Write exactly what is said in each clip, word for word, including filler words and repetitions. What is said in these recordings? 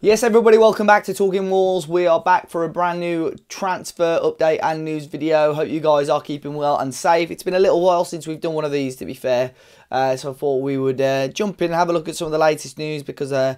Yes, everybody, welcome back to Talking Wolves. We are back for a brand new transfer update and news video. Hope you guys are keeping well and safe. It's been a little while since we've done one of these, to be fair. Uh, so I thought we would uh, jump in and have a look at some of the latest news, because there uh,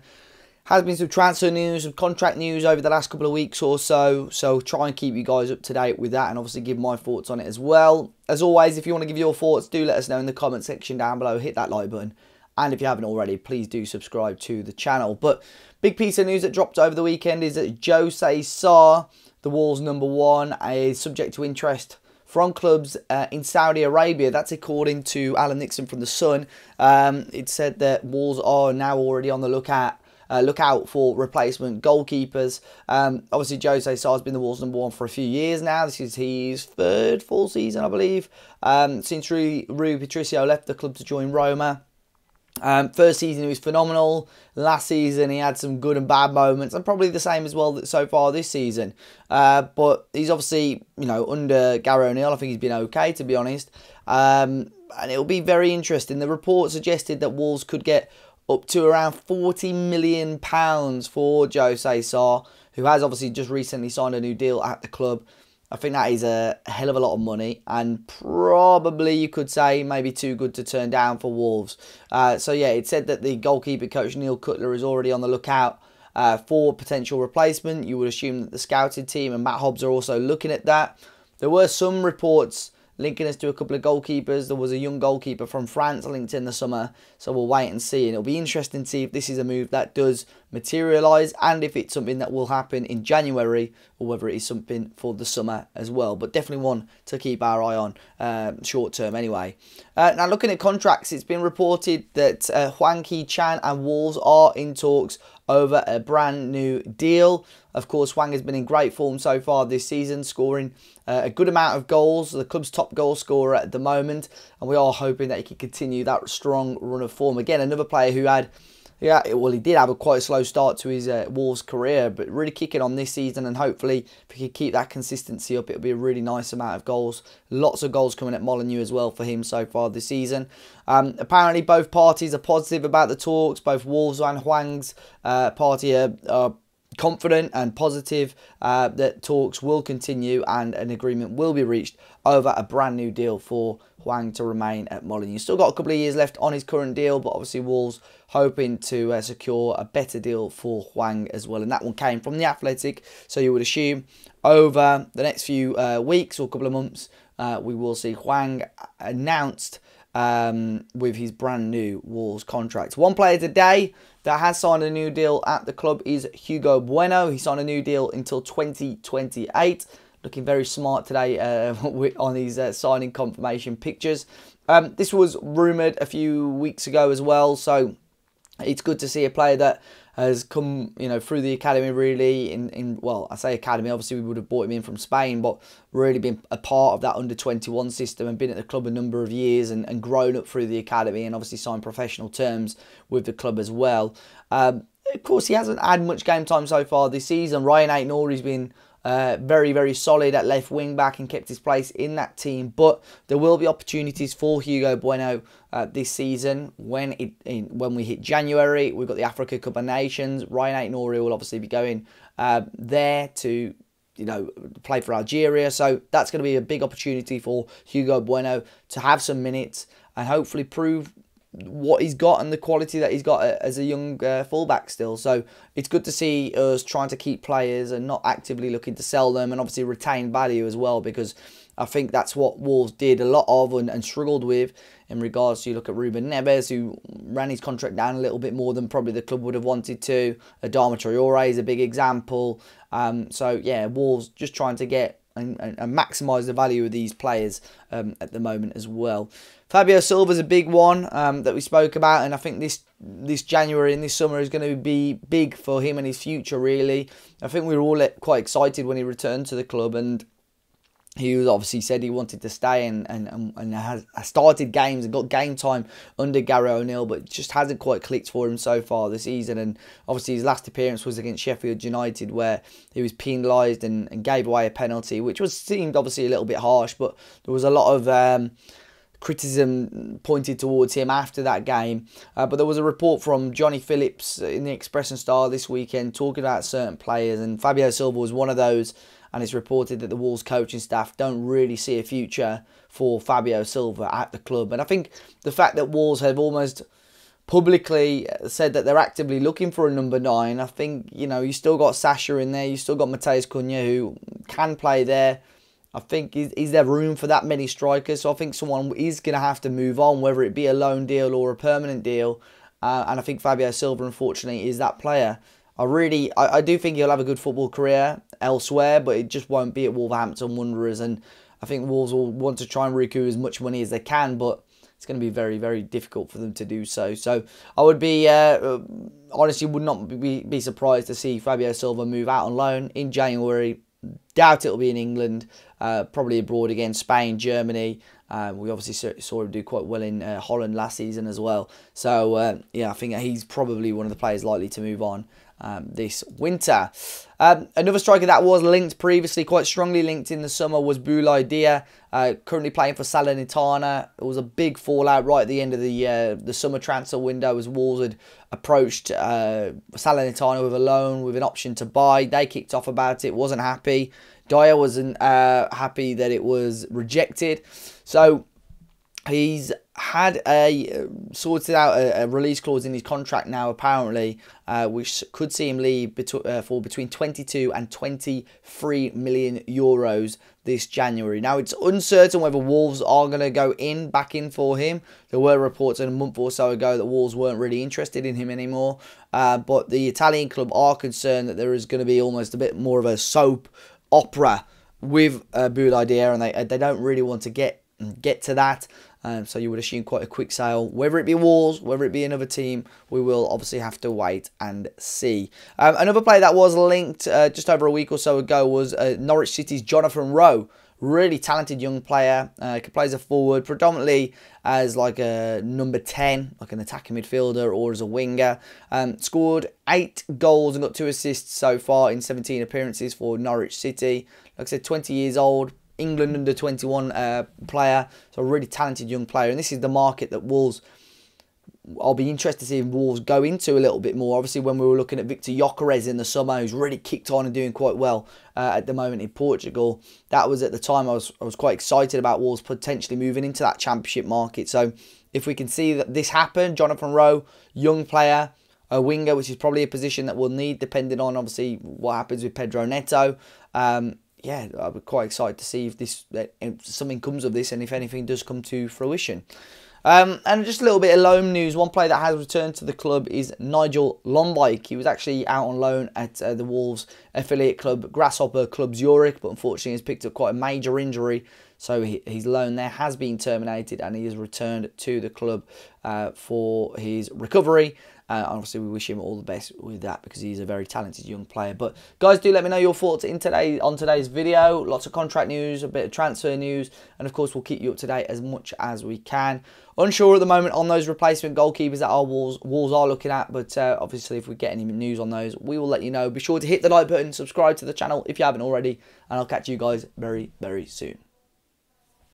has been some transfer news, some contract news over the last couple of weeks or so. So try and keep you guys up to date with that and obviously give my thoughts on it as well. As always, if you want to give your thoughts, do let us know in the comment section down below. Hit that like button. And if you haven't already, please do subscribe to the channel. But big piece of news that dropped over the weekend is that Jose Sa, the Wolves' number one, is subject to interest from clubs uh, in Saudi Arabia. That's according to Alan Nixon from The Sun. Um, it said that Wolves are now already on the lookout uh, lookout for replacement goalkeepers. Um, obviously, Jose Sa has been the Wolves' number one for a few years now. This is his third full season, I believe, um, since Rui, Rui Patricio left the club to join Roma. Um, first season he was phenomenal. Last season he had some good and bad moments, and probably the same as well that so far this season. Uh, but he's obviously, you know, under Gary O'Neill, I think he's been okay, to be honest. Um, and it'll be very interesting. The report suggested that Wolves could get up to around forty million pounds for Jose Sa, who has obviously just recently signed a new deal at the club. I think that is a hell of a lot of money, and probably you could say maybe too good to turn down for Wolves. Uh, so yeah, it said that the goalkeeper coach Neil Cutler is already on the lookout uh, for potential replacement. You would assume that the scouted team and Matt Hobbs are also looking at that. There were some reports linking us to a couple of goalkeepers. There was a young goalkeeper from France linked in the summer, so we'll wait and see. And it'll be interesting to see if this is a move that does materialise, and if it's something that will happen in January, or whether it is something for the summer as well. But definitely one to keep our eye on uh, short term anyway. Uh, now, looking at contracts, it's been reported that uh, Hwang Hee-Chan and Wolves are in talks over a brand new deal. Of course, Hwang has been in great form so far this season, scoring uh, a good amount of goals, the club's top goal scorer at the moment, and we are hoping that he can continue that strong run of form. Again, another player who had, yeah, well, he did have a quite slow start to his uh, Wolves career, but really kicking on this season, and hopefully if he could keep that consistency up, it'll be a really nice amount of goals. Lots of goals coming at Molyneux as well for him so far this season. Um, apparently both parties are positive about the talks. Both Wolves and Hwang's uh, party are, are confident and positive uh, that talks will continue and an agreement will be reached over a brand new deal for Hwang to remain at Molyneux. Still got a couple of years left on his current deal, but obviously Wolves hoping to uh, secure a better deal for Hwang as well. And that one came from The Athletic, so you would assume over the next few uh, weeks or couple of months, uh, we will see Hwang announced Um, with his brand new Wolves contract. One player today that has signed a new deal at the club is Hugo Bueno. He signed a new deal until twenty twenty-eight. Looking very smart today uh, on his uh, signing confirmation pictures. Um, this was rumoured a few weeks ago as well, so it's good to see a player that has come, you know, through the academy really in, in well, I say academy, obviously we would have brought him in from Spain, but really been a part of that under twenty-one system and been at the club a number of years and, and grown up through the academy and obviously signed professional terms with the club as well. Um, of course, he hasn't had much game time so far this season. Ryan Ait-Nouri has been Uh, very, very solid at left wing back and kept his place in that team. But there will be opportunities for Hugo Bueno uh, this season when it in, when we hit January. We've got the Africa Cup of Nations. Ryan Ait-Nouri will obviously be going uh, there to, you know, play for Algeria. So that's going to be a big opportunity for Hugo Bueno to have some minutes and hopefully prove what he's got and the quality that he's got as a young uh, fullback still. So it's good to see us trying to keep players and not actively looking to sell them, and obviously retain value as well, because I think that's what Wolves did a lot of and, and struggled with in regards to, you look at Ruben Neves, who ran his contract down a little bit more than probably the club would have wanted to. Adama Traore is a big example. Um, so yeah, Wolves just trying to get and, and, and maximise the value of these players um, at the moment as well. Fabio Silva is a big one um, that we spoke about, and I think this this January and this summer is going to be big for him and his future, really. I think we were all quite excited when he returned to the club, and he was obviously said he wanted to stay and, and, and has started games and got game time under Gary O'Neill, but just hasn't quite clicked for him so far this season. And obviously his last appearance was against Sheffield United, where he was penalised and, and gave away a penalty, which was seemed obviously a little bit harsh, but there was a lot of Um, criticism pointed towards him after that game. Uh, but there was a report from Johnny Phillips in the Express and Star this weekend talking about certain players, and Fabio Silva was one of those, and it's reported that the Wolves coaching staff don't really see a future for Fabio Silva at the club. And I think the fact that Wolves have almost publicly said that they're actively looking for a number nine, I think, you know, you still got Sasha in there, you still got Mateus Cunha who can play there. I think, is, is there room for that many strikers? So I think someone is going to have to move on, whether it be a loan deal or a permanent deal. Uh, and I think Fabio Silva, unfortunately, is that player. I really, I, I do think he'll have a good football career elsewhere, but it just won't be at Wolverhampton Wanderers. And I think Wolves will want to try and recoup as much money as they can, but it's going to be very, very difficult for them to do so. So I would be, uh, honestly, would not be, be surprised to see Fabio Silva move out on loan in January. Doubt it'll be in England, uh, probably abroad again, Spain, Germany. Uh, we obviously saw him do quite well in uh, Holland last season as well. So, uh, yeah, I think he's probably one of the players likely to move on um, this winter. Um, another striker that was linked previously, quite strongly linked in the summer, was Boulaye Dia, uh, currently playing for Salernitana. It was a big fallout right at the end of the uh, the summer transfer window as Wolves had approached uh, Salernitana with a loan, with an option to buy. They kicked off about it, wasn't happy. Dia wasn't uh, happy that it was rejected. So he's had a uh, sorted out a, a release clause in his contract now, apparently, uh, which could see him leave beto uh, for between twenty-two and twenty-three million euros this January. Now, it's uncertain whether Wolves are going to go in back in for him. There were reports a month or so ago that Wolves weren't really interested in him anymore. Uh, but the Italian club are concerned that there is going to be almost a bit more of a soap opera with uh, Boulaye Dia, and they uh, they don't really want to get get to that. Um, so you would assume quite a quick sale. Whether it be Wolves, whether it be another team, we will obviously have to wait and see. Um, another player that was linked uh, just over a week or so ago was uh, Norwich City's Jonathan Rowe. Really talented young player. Uh, plays a forward, predominantly as like a number ten, like an attacking midfielder or as a winger. Um, scored eight goals and got two assists so far in seventeen appearances for Norwich City. Like I said, twenty years old. England under twenty-one uh, player, so a really talented young player. And this is the market that Wolves, I'll be interested to see if Wolves go into a little bit more. Obviously, when we were looking at Victor Jokeres in the summer, who's really kicked on and doing quite well uh, at the moment in Portugal, that was at the time I was, I was quite excited about Wolves potentially moving into that Championship market. So if we can see that this happen, Jonathan Rowe, young player, a winger, which is probably a position that we'll need, depending on, obviously, what happens with Pedro Neto. Um, yeah, I'll be quite excited to see if this if something comes of this and if anything does come to fruition. Um, and just a little bit of loan news. One player that has returned to the club is Nigel Lombike. He was actually out on loan at uh, the Wolves affiliate club, Grasshopper Club Zurich, but unfortunately has picked up quite a major injury. So he, his loan there has been terminated and he has returned to the club uh, for his recovery. Uh, obviously, we wish him all the best with that because he's a very talented young player. But guys, do let me know your thoughts in today on today's video. Lots of contract news, a bit of transfer news, and of course, we'll keep you up to date as much as we can. Unsure at the moment on those replacement goalkeepers that our Wolves, Wolves are looking at, but uh, obviously, if we get any news on those, we will let you know. Be sure to hit the like button, subscribe to the channel if you haven't already, and I'll catch you guys very, very soon.